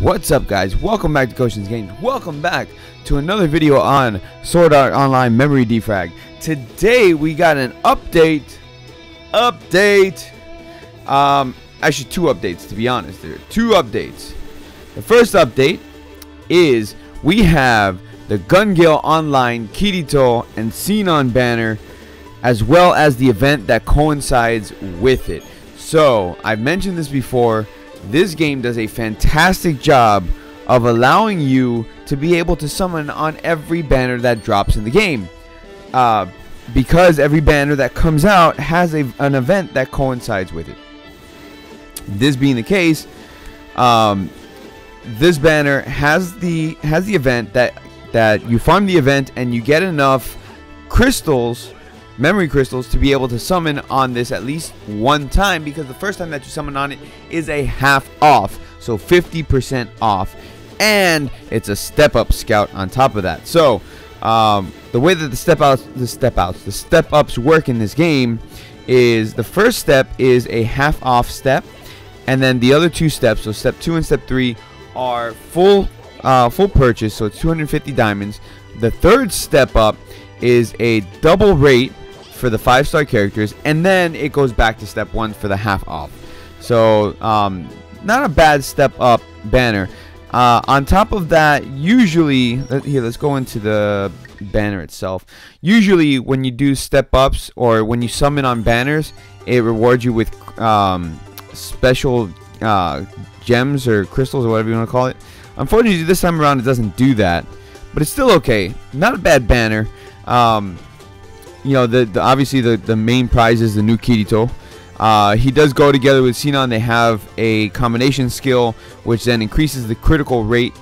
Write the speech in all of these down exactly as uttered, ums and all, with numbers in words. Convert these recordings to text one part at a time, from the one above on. What's up, guys? Welcome back to Gotians Games. Welcome back to another video on Sword Art Online Memory Defrag. Today we got an update. Update. Um, actually, two updates, to be honest. There are two updates. The first update is we have the Gun Gale Online, Kirito, and Sinon banner, as well as the event that coincides with it. So, I've mentioned this before. This game does a fantastic job of allowing you to be able to summon on every banner that drops in the game, uh, because every banner that comes out has a, an event that coincides with it. This being the case, um, this banner has the has the event that that you farm the event and you get enough crystals, memory crystals, to be able to summon on this at least one time, because the first time that you summon on it is a half off, so fifty percent off, and it's a step up scout on top of that. So um, the way that the step outs the step outs the step ups work in this game is the first step is a half off step, and then the other two steps, so step two and step three, are full uh, full purchase, so it's two hundred fifty diamonds. The third step up is a double rate for the five star characters, and then it goes back to step one for the half off. So um, not a bad step up banner. Uh, on top of that, usually here, let's go into the banner itself. Usually when you do step ups or when you summon on banners, it rewards you with um, special uh, gems or crystals or whatever you want to call it. Unfortunately, this time around it doesn't do that, but it's still okay. Not a bad banner. Um, you know, the, the obviously the, the main prize is the new Kirito. Uh, he does go together with Sinon. They have a combination skill, which then increases the critical rate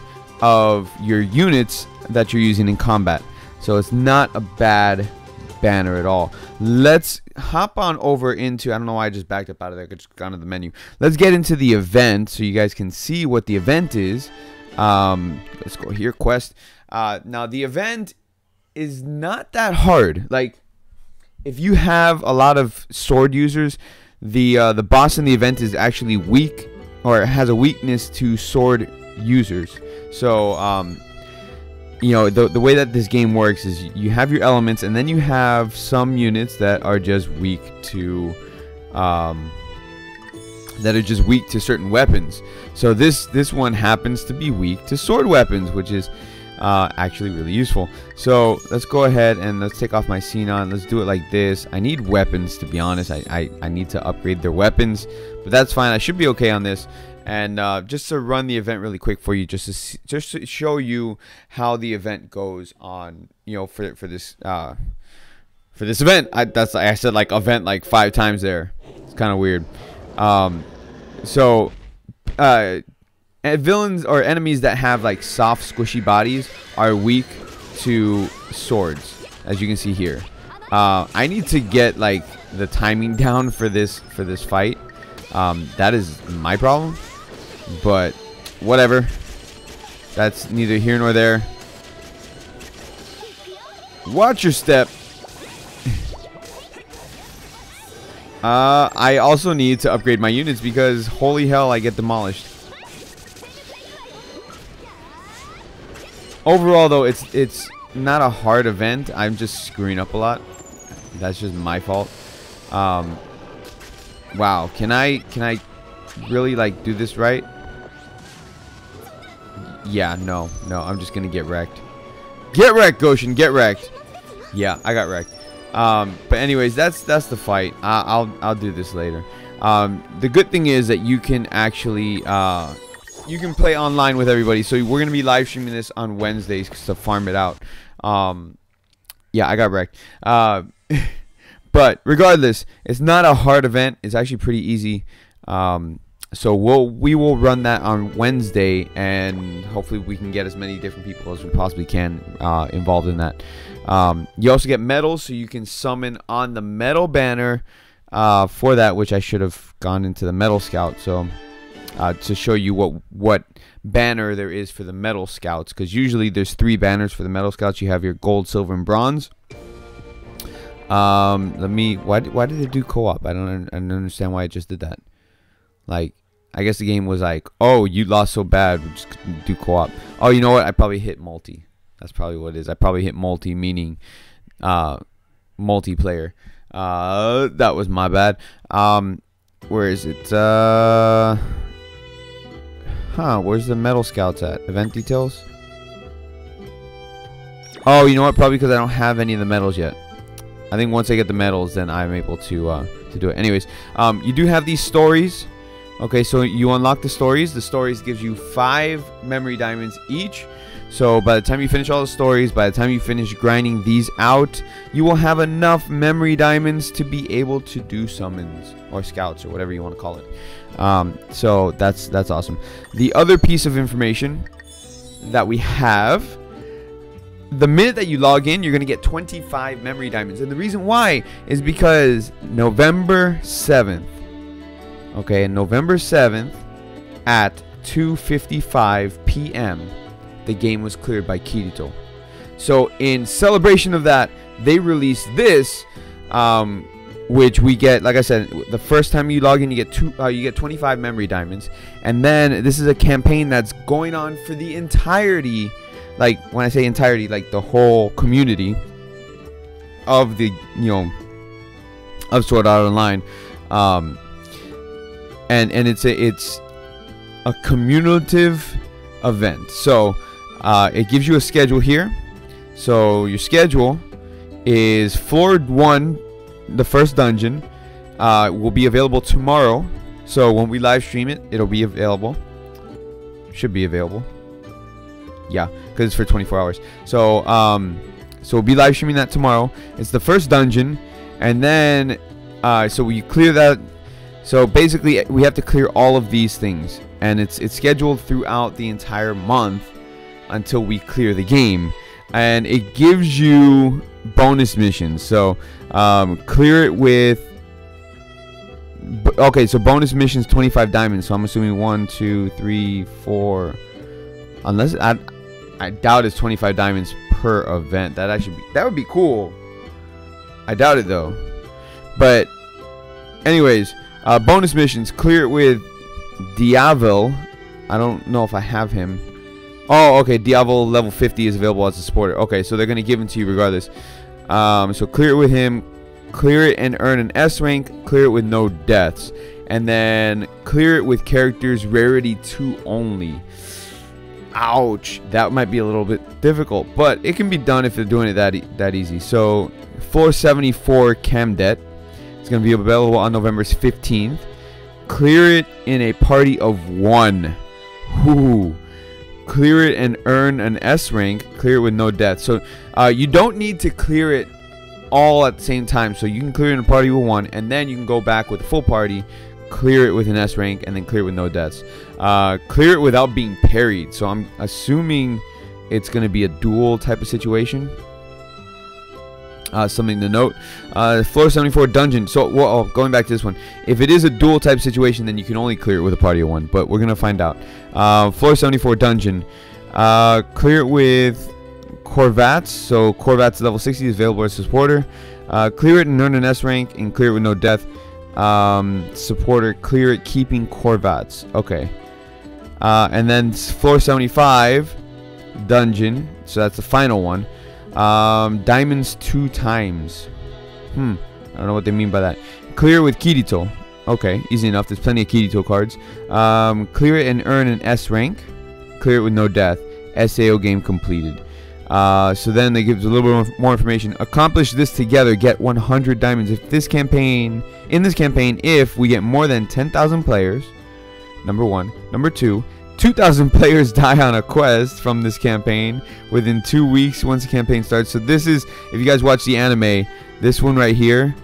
of your units that you're using in combat. So it's not a bad banner at all. Let's hop on over into, I don't know why I just backed up out of there, I could just go to the menu. Let's get into the event so you guys can see what the event is. Um, let's go here, quest. Uh, now the event is not that hard. Like, if you have a lot of sword users, the uh, the boss in the event is actually weak, or has a weakness to sword users. So um, you know, the, the way that this game works is you have your elements, and then you have some units that are just weak to um, that are just weak to certain weapons. So this this one happens to be weak to sword weapons, which is Uh, actually really useful. So let's go ahead and let's take off my Sinon. Let's do it like this. I need weapons, to be honest. I, I, I need to upgrade their weapons, but that's fine. I should be okay on this. And uh, just to run the event really quick for you, just to see, just to show you how the event goes on, you know, for, for this uh, for this event. I, that's I said like event like five times there. It's kind of weird. Um, so uh, And villains or enemies that have like soft, squishy bodies are weak to swords, as you can see here. Uh, I need to get like the timing down for this for this fight. Um, that is my problem, but whatever. That's neither here nor there. Watch your step. uh, I also need to upgrade my units because holy hell, I get demolished. Overall, though, it's it's not a hard event. I'm just screwing up a lot. That's just my fault. Um, wow, can I can I really like do this right? Yeah, no, no, I'm just gonna get wrecked. Get wrecked, Goshen, get wrecked. Yeah, I got wrecked. Um, but anyways, that's that's the fight. I, I'll I'll do this later. Um, the good thing is that you can actually. Uh, You can play online with everybody, so we're going to be live streaming this on Wednesdays to farm it out. Um, yeah, I got wrecked. Uh, but regardless, it's not a hard event. It's actually pretty easy. Um, so we'll, we will run that on Wednesday, and hopefully we can get as many different people as we possibly can uh, involved in that. Um, you also get medals, so you can summon on the medal banner uh, for that, which I should have gone into the medal scout. So... Uh, to show you what what banner there is for the metal scouts, because usually there's three banners for the metal scouts. You have your gold, silver, and bronze. Um, let me. Why why did they do co-op? I don't I don't understand why I just did that. Like I guess the game was like, oh, you lost so bad, we just do co-op. Oh, you know what? I probably hit multi. That's probably what it is. I probably hit multi, meaning uh, multiplayer. Uh, that was my bad. Um, where is it? Uh, huh, where's the Metal Scouts at? Event details? Oh, you know what? Probably because I don't have any of the medals yet. I think once I get the medals, then I'm able to uh, to do it. Anyways, um, you do have these stories. Okay, so you unlock the stories. The stories gives you five memory diamonds each. So by the time you finish all the stories, by the time you finish grinding these out, you will have enough memory diamonds to be able to do summons or scouts or whatever you want to call it. Um, so that's that's awesome. The other piece of information that we have, the minute that you log in, you're going to get twenty-five memory diamonds. And the reason why is because November seventh. Okay, and November seventh at two fifty-five p m, the game was cleared by Kirito. So in celebration of that, they released this, um, which we get, like I said, the first time you log in, you get two, uh, you get twenty-five memory diamonds. And then this is a campaign that's going on for the entirety, like when I say entirety, like the whole community of the, you know, of Sword Art Online. Um, And, and it's a, it's a cumulative event. So uh, it gives you a schedule here. So your schedule is floor one, the first dungeon, uh, will be available tomorrow. So when we live stream it, it'll be available. Should be available. Yeah, because it's for twenty-four hours. So, um, so we'll be live streaming that tomorrow. It's the first dungeon. And then, uh, so we clear that. So basically, we have to clear all of these things, and it's it's scheduled throughout the entire month until we clear the game, and it gives you bonus missions. So um, clear it with, okay, so bonus missions, twenty-five diamonds. So I'm assuming one, two, three, four. Unless I, I doubt it's twenty-five diamonds per event. That actually be, that would be cool. I doubt it though. But anyways. Uh, bonus missions, clear it with Diavel. I don't know if I have him. Oh, okay, Diavel level fifty is available as a supporter. Okay, so they're going to give him to you regardless. Um, so clear it with him. Clear it and earn an S rank. Clear it with no deaths. And then clear it with characters rarity two only. Ouch. That might be a little bit difficult, but it can be done if they're doing it that, e that easy. So four seventy-four Camdet. It's going to be available on November fifteenth. Clear it in a party of one. Ooh. Clear it and earn an S rank. Clear it with no death. So uh, you don't need to clear it all at the same time. So you can clear it in a party with one, and then you can go back with a full party, clear it with an S rank, and then clear it with no deaths. Uh, clear it without being parried. So I'm assuming it's going to be a duel type of situation. Uh, something to note, uh, floor seventy-four dungeon. So well, oh, going back to this one, if it is a dual type situation, then you can only clear it with a party of one, but we're gonna find out. uh, floor seventy-four dungeon, uh, clear it with Corvatz. So Corvatz level sixty is available as a supporter. uh, clear it and earn an S rank, and clear it with no death. um, supporter, clear it keeping Corvatz. Okay, uh, and then floor seventy-five dungeon, so that's the final one. Um, diamonds two times. Hmm. I don't know what they mean by that. Clear with Kirito. Okay, easy enough. There's plenty of Kirito cards. Um, clear it and earn an S rank. Clear it with no death. S A O game completed. Uh, so then they give a little bit more information. Accomplish this together. Get one hundred diamonds. If this campaign, in this campaign, if we get more than ten thousand players, number one. Number two. two thousand players die on a quest from this campaign within two weeks once the campaign starts. So this is, if you guys watch the anime, this one right here,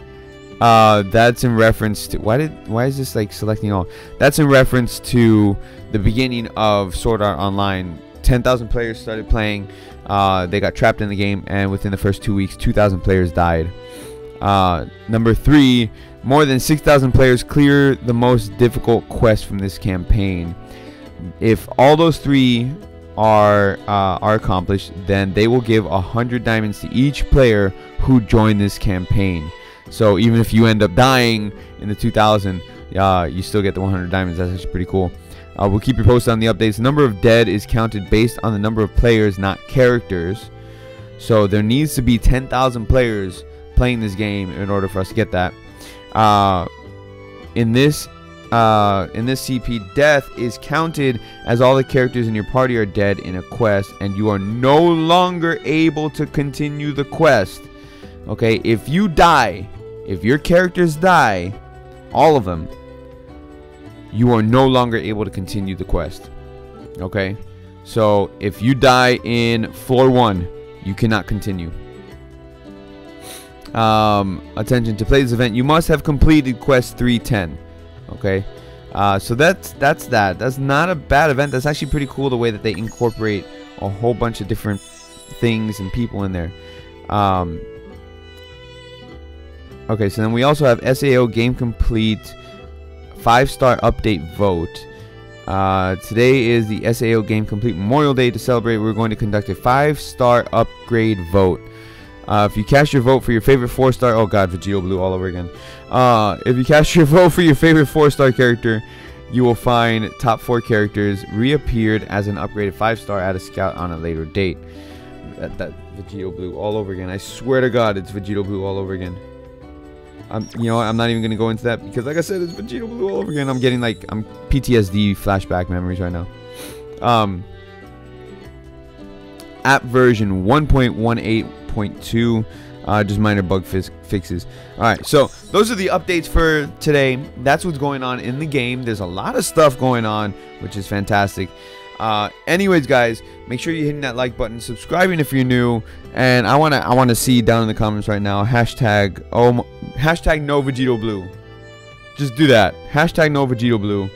uh, that's in reference to, why did, why is this like selecting all? That's in reference to the beginning of Sword Art Online. ten thousand players started playing, uh, they got trapped in the game, and within the first two weeks, two thousand players died. Uh, number three, more than six thousand players clear the most difficult quest from this campaign. If all those three are uh, are accomplished, then they will give one hundred diamonds to each player who joined this campaign. So even if you end up dying in the two thousand, uh, you still get the one hundred diamonds. That's actually pretty cool. Uh, we'll keep you posted on the updates. The number of dead is counted based on the number of players, not characters. So there needs to be ten thousand players playing this game in order for us to get that. Uh, in this uh, in this C P, death is counted as all the characters in your party are dead in a quest, and you are no longer able to continue the quest. Okay, if you die, if your characters die, all of them, you are no longer able to continue the quest. Okay, so if you die in floor one, you cannot continue. Um, attention, to play this event, you must have completed quest three ten. Okay, uh, so that's that's that. That's not a bad event. That's actually pretty cool the way that they incorporate a whole bunch of different things and people in there. Um, okay, so then we also have S A O Game Complete five star update vote. Uh, today is the S A O Game Complete Memorial Day. To celebrate, we're going to conduct a five star upgrade vote. Uh, if you cast your vote for your favorite four star, oh god, Vegito Blue all over again. Uh, if you cast your vote for your favorite four star character, you will find top four characters reappeared as an upgraded five star at a scout on a later date. That, that Vegito Blue all over again. I swear to god, it's Vegito Blue all over again. I'm, you know, I'm not even going to go into that because, like I said, it's Vegito Blue all over again. I'm getting, like, I'm P T S D flashback memories right now. Um, app version one point one eight point two. Uh, just minor bug fixes. All right, so those are the updates for today. That's what's going on in the game. There's a lot of stuff going on, which is fantastic. Uh, anyways, guys, make sure you're hitting that like button, subscribing if you're new, and I wanna I wanna see down in the comments right now hashtag oh my, hashtag no Vegito Blue. Just do that, hashtag no Vegito Blue,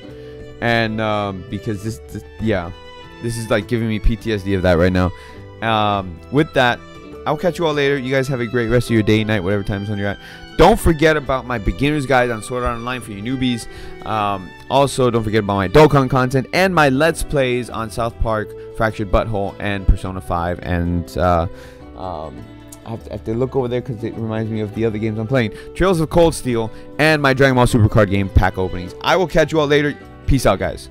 and um, because this, this yeah, this is like giving me P T S D of that right now. Um, with that, I'll catch you all later. You guys have a great rest of your day, night, whatever time zone you're at. Don't forget about my beginner's guide on Sword Art Online for you newbies. Um, also, don't forget about my Dokkan content and my Let's Plays on South Park, Fractured Butthole, and Persona five. And uh, um, I, have to, I have to look over there because it reminds me of the other games I'm playing. Trails of Cold Steel and my Dragon Ball Supercard game pack openings. I will catch you all later. Peace out, guys.